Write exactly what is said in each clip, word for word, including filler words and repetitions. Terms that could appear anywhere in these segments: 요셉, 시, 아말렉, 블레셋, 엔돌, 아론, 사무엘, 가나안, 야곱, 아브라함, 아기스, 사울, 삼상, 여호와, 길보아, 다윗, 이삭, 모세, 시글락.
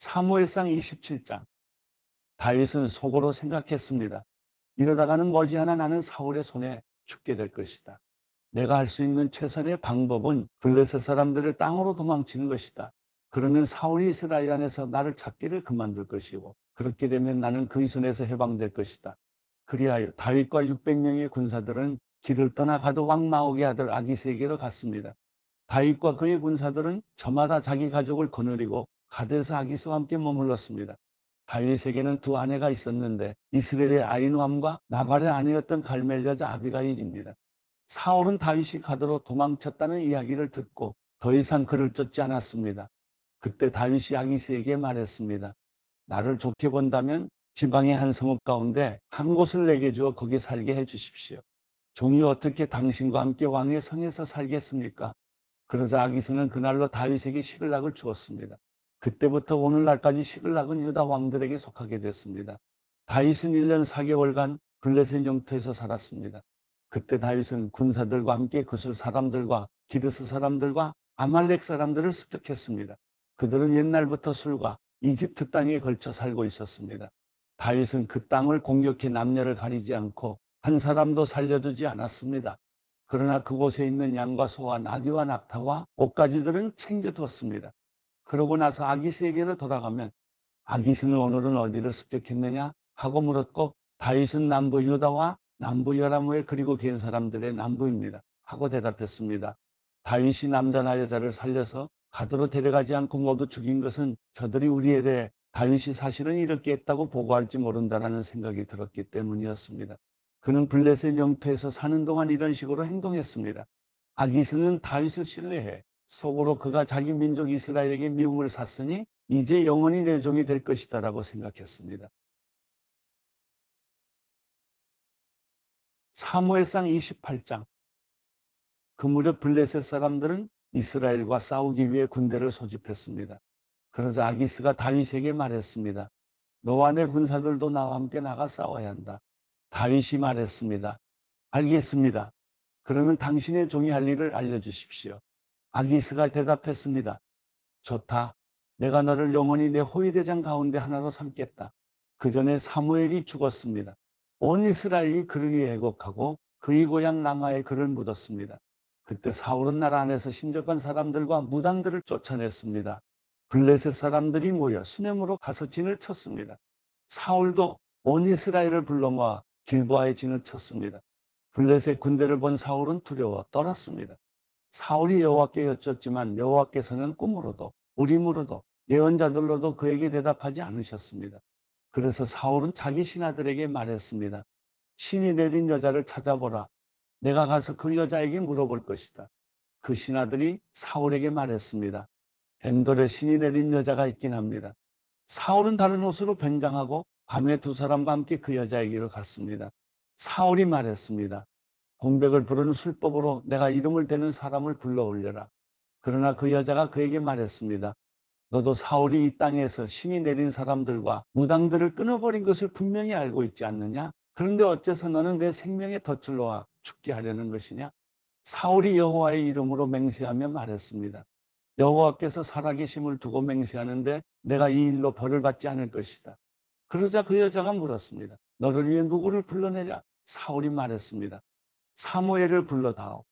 사무엘상 이십칠 장. 다윗은 속으로 생각했습니다. 이러다가는 머지않아 나는 사울의 손에 죽게 될 것이다. 내가 할 수 있는 최선의 방법은 블레셋 사람들을 땅으로 도망치는 것이다. 그러면 사울이 이스라엘 안에서 나를 찾기를 그만둘 것이고 그렇게 되면 나는 그의 손에서 해방될 것이다. 그리하여 다윗과 육백 명의 군사들은 길을 떠나가도 왕 마옥의 아들 아기스에게로 갔습니다. 다윗과 그의 군사들은 저마다 자기 가족을 거느리고 가데스 아기스와 함께 머물렀습니다. 다윗에게는 두 아내가 있었는데 이스라엘의 아인함과 나발의 아내였던 갈멜 여자 아비가일입니다. 사울은 다윗이 가드로 도망쳤다는 이야기를 듣고 더 이상 그를 쫓지 않았습니다. 그때 다윗이 아기스에게 말했습니다. 나를 좋게 본다면 지방의 한 성읍 가운데 한 곳을 내게 주어 거기 살게 해주십시오. 종이 어떻게 당신과 함께 왕의 성에서 살겠습니까? 그러자 아기스는 그날로 다윗에게 시글락을 주었습니다. 그때부터 오늘날까지 시글락은 유다 왕들에게 속하게 됐습니다. 다윗은 일 년 사 개월간 블레셋 영토에서 살았습니다. 그때 다윗은 군사들과 함께 그술 사람들과 기르스 사람들과 아말렉 사람들을 습격했습니다. 그들은 옛날부터 술과 이집트 땅에 걸쳐 살고 있었습니다. 다윗은 그 땅을 공격해 남녀를 가리지 않고 한 사람도 살려두지 않았습니다. 그러나 그곳에 있는 양과 소와 나귀와 낙타와 옷가지들은 챙겨두었습니다. 그러고 나서 아기스에게로 돌아가면 아기스는 오늘은 어디를 습격했느냐 하고 물었고 다윗은 남부 유다와 남부 여라무엘 그리고 겐 사람들의 남부입니다 하고 대답했습니다. 다윗이 남자나 여자를 살려서 가드로 데려가지 않고 모두 죽인 것은 저들이 우리에 대해 다윗이 사실은 이렇게 했다고 보고할지 모른다라는 생각이 들었기 때문이었습니다. 그는 블레셋 영토에서 사는 동안 이런 식으로 행동했습니다. 아기스는 다윗을 신뢰해 속으로 그가 자기 민족 이스라엘에게 미움을 샀으니 이제 영원히 내 종이 될 것이다 라고 생각했습니다. 사무엘상 이십팔 장. 그 무렵 블레셋 사람들은 이스라엘과 싸우기 위해 군대를 소집했습니다. 그러자 아기스가 다윗에게 말했습니다. 너와 내 군사들도 나와 함께 나가 싸워야 한다. 다윗이 말했습니다. 알겠습니다. 그러면 당신의 종이 할 일을 알려주십시오. 아기스가 대답했습니다. 좋다. 내가 너를 영원히 내 호위대장 가운데 하나로 삼겠다. 그 전에 사무엘이 죽었습니다. 온 이스라엘이 그를 위해 애곡하고 그의 고향 라마에 그를 묻었습니다. 그때 사울은 나라 안에서 신접한 사람들과 무당들을 쫓아냈습니다. 블레셋 사람들이 모여 수넴으로 가서 진을 쳤습니다. 사울도 온 이스라엘을 불러 모아 길보아에 진을 쳤습니다. 블레셋 군대를 본 사울은 두려워 떨었습니다. 사울이 여호와께 여쭙지만 여호와께서는 꿈으로도 우림으로도 예언자들로도 그에게 대답하지 않으셨습니다. 그래서 사울은 자기 신하들에게 말했습니다. 신이 내린 여자를 찾아보라. 내가 가서 그 여자에게 물어볼 것이다. 그 신하들이 사울에게 말했습니다. 엔돌에 신이 내린 여자가 있긴 합니다. 사울은 다른 옷으로 변장하고 밤에 두 사람과 함께 그 여자에게로 갔습니다. 사울이 말했습니다. 공백을 부르는 술법으로 내가 이름을 대는 사람을 불러 올려라. 그러나 그 여자가 그에게 말했습니다. 너도 사울이 이 땅에서 신이 내린 사람들과 무당들을 끊어버린 것을 분명히 알고 있지 않느냐? 그런데 어째서 너는 내 생명의 덫을 놓아 죽게 하려는 것이냐? 사울이 여호와의 이름으로 맹세하며 말했습니다. 여호와께서 살아계심을 두고 맹세하는데 내가 이 일로 벌을 받지 않을 것이다. 그러자 그 여자가 물었습니다. 너를 위해 누구를 불러내랴? 사울이 말했습니다. 사무엘을 불러다오.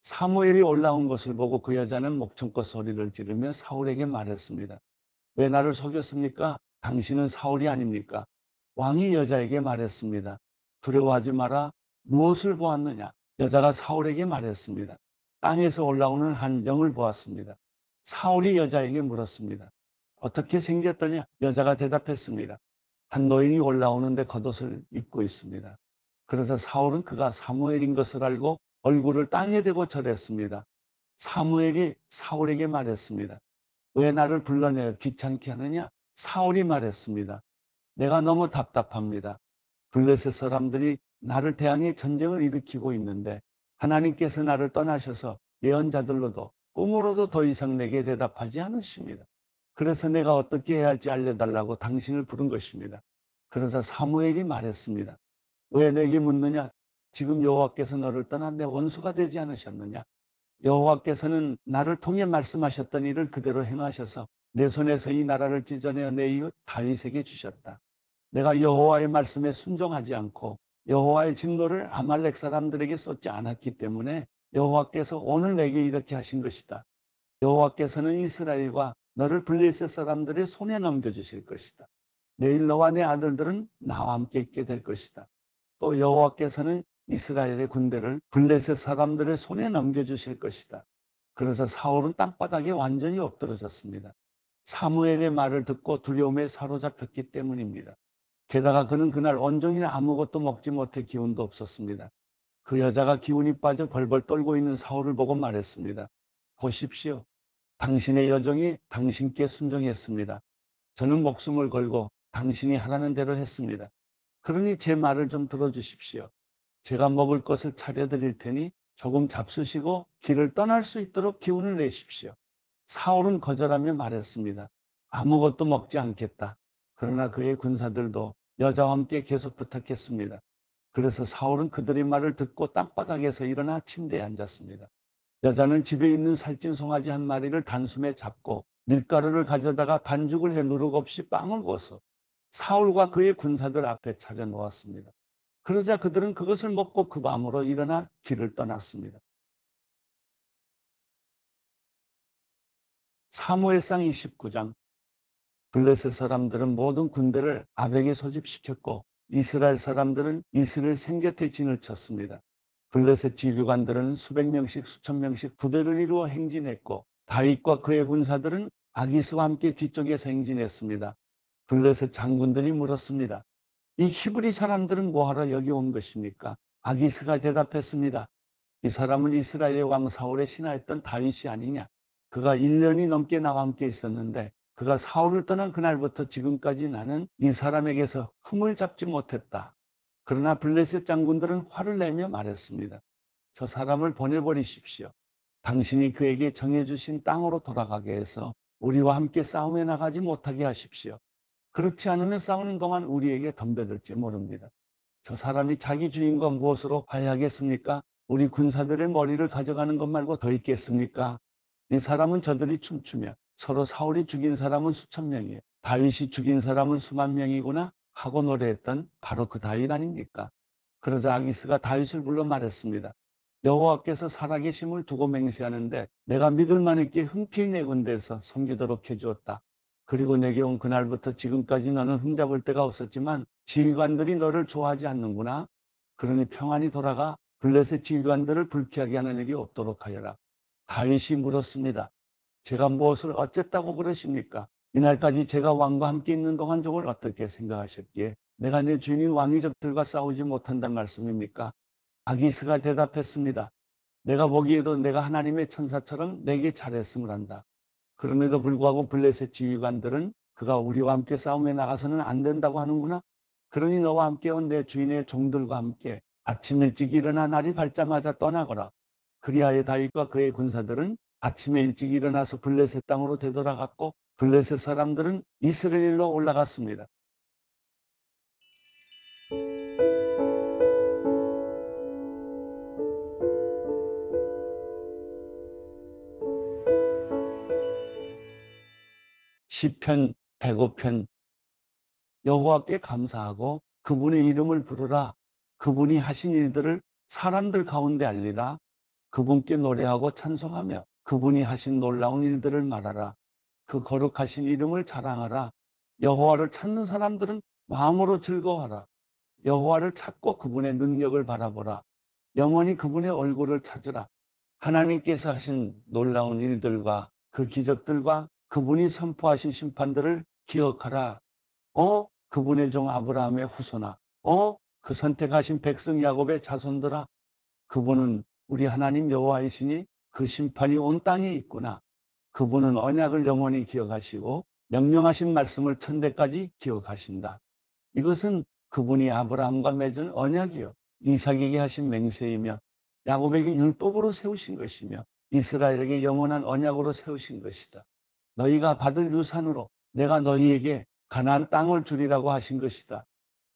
사무엘이 올라온 것을 보고 그 여자는 목청껏 소리를 지르며 사울에게 말했습니다. 왜 나를 속였습니까? 당신은 사울이 아닙니까? 왕이 여자에게 말했습니다. 두려워하지 마라. 무엇을 보았느냐? 여자가 사울에게 말했습니다. 땅에서 올라오는 한 영을 보았습니다. 사울이 여자에게 물었습니다. 어떻게 생겼더냐? 여자가 대답했습니다. 한 노인이 올라오는데 겉옷을 입고 있습니다. 그래서 사울은 그가 사무엘인 것을 알고 얼굴을 땅에 대고 절했습니다. 사무엘이 사울에게 말했습니다. 왜 나를 불러내어 귀찮게 하느냐? 사울이 말했습니다. 내가 너무 답답합니다. 블레셋 사람들이 나를 대항해 전쟁을 일으키고 있는데 하나님께서 나를 떠나셔서 예언자들로도 꿈으로도 더 이상 내게 대답하지 않으십니다. 그래서 내가 어떻게 해야 할지 알려달라고 당신을 부른 것입니다. 그러자 사무엘이 말했습니다. 왜 내게 묻느냐? 지금 여호와께서 너를 떠나 내 원수가 되지 않으셨느냐? 여호와께서는 나를 통해 말씀하셨던 일을 그대로 행하셔서 내 손에서 이 나라를 찢어내어 내 이웃 다윗에게 주셨다. 내가 여호와의 말씀에 순종하지 않고 여호와의 진노를 아말렉 사람들에게 쏟지 않았기 때문에 여호와께서 오늘 내게 이렇게 하신 것이다. 여호와께서는 이스라엘과 너를 블레셋 사람들의 손에 넘겨주실 것이다. 내일 너와 내 아들들은 나와 함께 있게 될 것이다. 또 여호와께서는 이스라엘의 군대를 블레셋 사람들의 손에 넘겨주실 것이다. 그래서 사울은 땅바닥에 완전히 엎드러졌습니다. 사무엘의 말을 듣고 두려움에 사로잡혔기 때문입니다. 게다가 그는 그날 온종일 아무것도 먹지 못해 기운도 없었습니다. 그 여자가 기운이 빠져 벌벌 떨고 있는 사울을 보고 말했습니다. 보십시오. 당신의 여종이 당신께 순종했습니다. 저는 목숨을 걸고 당신이 하라는 대로 했습니다. 그러니 제 말을 좀 들어주십시오. 제가 먹을 것을 차려드릴 테니 조금 잡수시고 길을 떠날 수 있도록 기운을 내십시오. 사울은 거절하며 말했습니다. 아무것도 먹지 않겠다. 그러나 그의 군사들도 여자와 함께 계속 부탁했습니다. 그래서 사울은 그들의 말을 듣고 땅바닥에서 일어나 침대에 앉았습니다. 여자는 집에 있는 살찐 송아지 한 마리를 단숨에 잡고 밀가루를 가져다가 반죽을 해 누룩 없이 빵을 구워서 사울과 그의 군사들 앞에 차려놓았습니다. 그러자 그들은 그것을 먹고 그 밤으로 일어나 길을 떠났습니다. 사무엘상 이십구 장. 블레셋 사람들은 모든 군대를 아벡에 소집시켰고 이스라엘 사람들은 이스라엘 생곁에 진을 쳤습니다. 블레셋 지휘관들은 수백 명씩 수천 명씩 부대를 이루어 행진했고 다윗과 그의 군사들은 아기스와 함께 뒤쪽에서 행진했습니다. 블레셋 장군들이 물었습니다. 이 히브리 사람들은 뭐하러 여기 온 것입니까? 아기스가 대답했습니다. 이 사람은 이스라엘의 왕 사울의 신하였던 다윗이 아니냐? 그가 일 년이 넘게 나와 함께 있었는데 그가 사울을 떠난 그날부터 지금까지 나는 이 사람에게서 흠을 잡지 못했다. 그러나 블레셋 장군들은 화를 내며 말했습니다. 저 사람을 보내버리십시오. 당신이 그에게 정해주신 땅으로 돌아가게 해서 우리와 함께 싸움에 나가지 못하게 하십시오. 그렇지 않으면 싸우는 동안 우리에게 덤벼들지 모릅니다. 저 사람이 자기 주인과 무엇으로 화해하겠습니까? 우리 군사들의 머리를 가져가는 것 말고 더 있겠습니까? 이 사람은 저들이 춤추며 서로 사울이 죽인 사람은 수천 명이에요. 다윗이 죽인 사람은 수만 명이구나 하고 노래했던 바로 그 다윗 아닙니까? 그러자 아기스가 다윗을 불러 말했습니다. 여호와께서 살아계심을 두고 맹세하는데 내가 믿을 만했기에 흔쾌히 내 군대에서 섬기도록 해주었다. 그리고 내게 온 그날부터 지금까지 너는 흠잡을 데가 없었지만 지휘관들이 너를 좋아하지 않는구나. 그러니 평안히 돌아가 블레셋 지휘관들을 불쾌하게 하는 일이 없도록 하여라. 다윗이 물었습니다. 제가 무엇을 어쨌다고 그러십니까? 이날까지 제가 왕과 함께 있는 동안 저걸 어떻게 생각하셨기에 내가 내 주인인 왕의 적들과 싸우지 못한다는 말씀입니까? 아기스가 대답했습니다. 내가 보기에도 내가 하나님의 천사처럼 내게 잘했음을 안다. 그럼에도 불구하고 블레셋 지휘관들은 그가 우리와 함께 싸움에 나가서는 안 된다고 하는구나. 그러니 너와 함께 온 내 주인의 종들과 함께 아침 일찍 일어나 날이 밝자마자 떠나거라. 그리하여 다윗과 그의 군사들은 아침에 일찍 일어나서 블레셋 땅으로 되돌아갔고 블레셋 사람들은 이스라엘로 올라갔습니다. 시편 백오 편. 여호와께 감사하고 그분의 이름을 부르라. 그분이 하신 일들을 사람들 가운데 알리라. 그분께 노래하고 찬송하며 그분이 하신 놀라운 일들을 말하라. 그 거룩하신 이름을 자랑하라. 여호와를 찾는 사람들은 마음으로 즐거워하라. 여호와를 찾고 그분의 능력을 바라보라. 영원히 그분의 얼굴을 찾으라. 하나님께서 하신 놀라운 일들과 그 기적들과 그분이 선포하신 심판들을 기억하라. 어? 그분의 종 아브라함의 후손아. 어? 그 선택하신 백성 야곱의 자손들아. 그분은 우리 하나님 여호와이시니 그 심판이 온 땅에 있구나. 그분은 언약을 영원히 기억하시고 명령하신 말씀을 천대까지 기억하신다. 이것은 그분이 아브라함과 맺은 언약이요 이삭에게 하신 맹세이며 야곱에게 율법으로 세우신 것이며 이스라엘에게 영원한 언약으로 세우신 것이다. 너희가 받을 유산으로 내가 너희에게 가나안 땅을 주리라고 하신 것이다.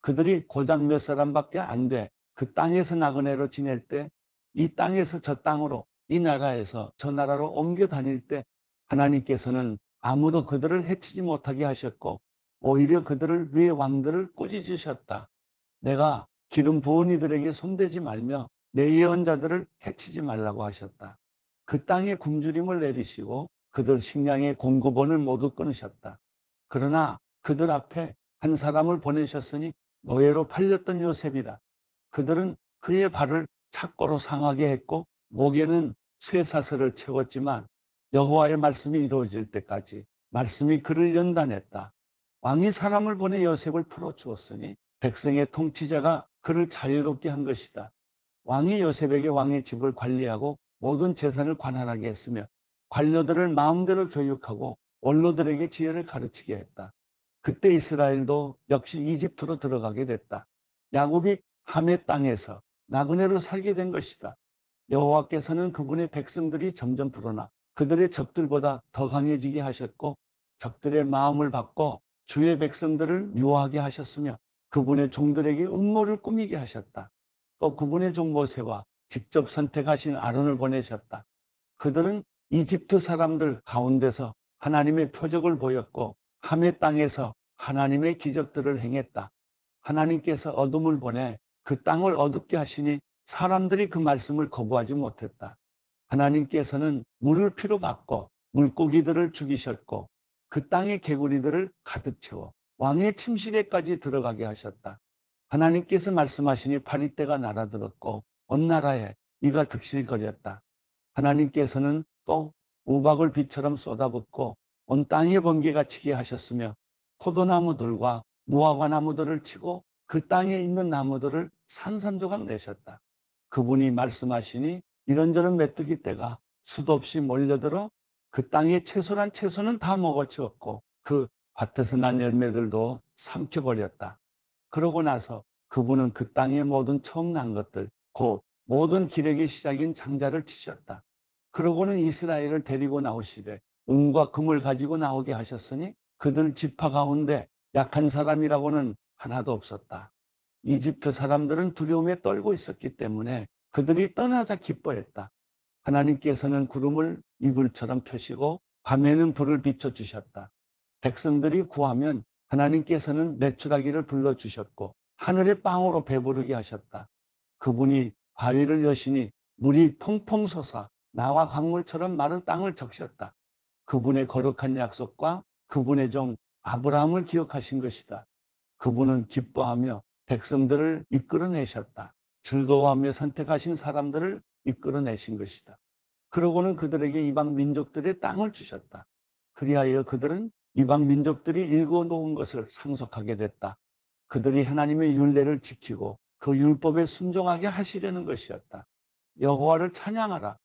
그들이 고작 몇 사람밖에 안 돼 그 땅에서 나그네로 지낼 때 이 땅에서 저 땅으로 이 나라에서 저 나라로 옮겨 다닐 때 하나님께서는 아무도 그들을 해치지 못하게 하셨고 오히려 그들을 위해 왕들을 꾸짖으셨다. 내가 기름 부은 이들에게 손대지 말며 내 예언자들을 해치지 말라고 하셨다. 그 땅에 굶주림을 내리시고 그들 식량의 공급원을 모두 끊으셨다. 그러나 그들 앞에 한 사람을 보내셨으니 노예로 팔렸던 요셉이라. 그들은 그의 발을 착고로 상하게 했고 목에는 쇠사슬을 채웠지만 여호와의 말씀이 이루어질 때까지 말씀이 그를 연단했다. 왕이 사람을 보내 요셉을 풀어주었으니 백성의 통치자가 그를 자유롭게 한 것이다. 왕이 요셉에게 왕의 집을 관리하고 모든 재산을 관할하게 했으며 관료들을 마음대로 교육하고 원로들에게 지혜를 가르치게 했다. 그때 이스라엘도 역시 이집트로 들어가게 됐다. 야곱이 함의 땅에서 나그네로 살게 된 것이다. 여호와께서는 그분의 백성들이 점점 불어나 그들의 적들보다 더 강해지게 하셨고 적들의 마음을 바꿔 주의 백성들을 미워하게 하셨으며 그분의 종들에게 음모를 꾸미게 하셨다. 또 그분의 종 모세와 직접 선택하신 아론을 보내셨다. 그들은 이집트 사람들 가운데서 하나님의 표적을 보였고 함의 땅에서 하나님의 기적들을 행했다. 하나님께서 어둠을 보내 그 땅을 어둡게 하시니 사람들이 그 말씀을 거부하지 못했다. 하나님께서는 물을 피로 바꿔 물고기들을 죽이셨고 그 땅의 개구리들을 가득 채워 왕의 침실에까지 들어가게 하셨다. 하나님께서 말씀하시니 파리떼가 날아들었고 온 나라에 이가 득실거렸다. 하나님께서는 또 우박을 비처럼 쏟아붓고 온 땅에 번개가 치게 하셨으며 포도나무들과 무화과나무들을 치고 그 땅에 있는 나무들을 산산조각 내셨다. 그분이 말씀하시니 이런저런 메뚜기 떼가 수도 없이 몰려들어 그 땅의 채소란 채소는 다 먹어치웠고 그 밭에서 난 열매들도 삼켜버렸다. 그러고 나서 그분은 그 땅의 모든 처음 난 것들 곧 모든 기력의 시작인 장자를 치셨다. 그러고는 이스라엘을 데리고 나오시되 은과 금을 가지고 나오게 하셨으니 그들 지파 가운데 약한 사람이라고는 하나도 없었다. 이집트 사람들은 두려움에 떨고 있었기 때문에 그들이 떠나자 기뻐했다. 하나님께서는 구름을 이불처럼 펴시고 밤에는 불을 비춰주셨다. 백성들이 구하면 하나님께서는 메추라기를 불러주셨고 하늘의 빵으로 배부르게 하셨다. 그분이 바위를 여시니 물이 펑펑 솟아 나와 강물처럼 마른 땅을 적셨다. 그분의 거룩한 약속과 그분의 종 아브라함을 기억하신 것이다. 그분은 기뻐하며 백성들을 이끌어내셨다. 즐거워하며 선택하신 사람들을 이끌어내신 것이다. 그러고는 그들에게 이방 민족들의 땅을 주셨다. 그리하여 그들은 이방 민족들이 일궈놓은 것을 상속하게 됐다. 그들이 하나님의 율례를 지키고 그 율법에 순종하게 하시려는 것이었다. 여호와를 찬양하라.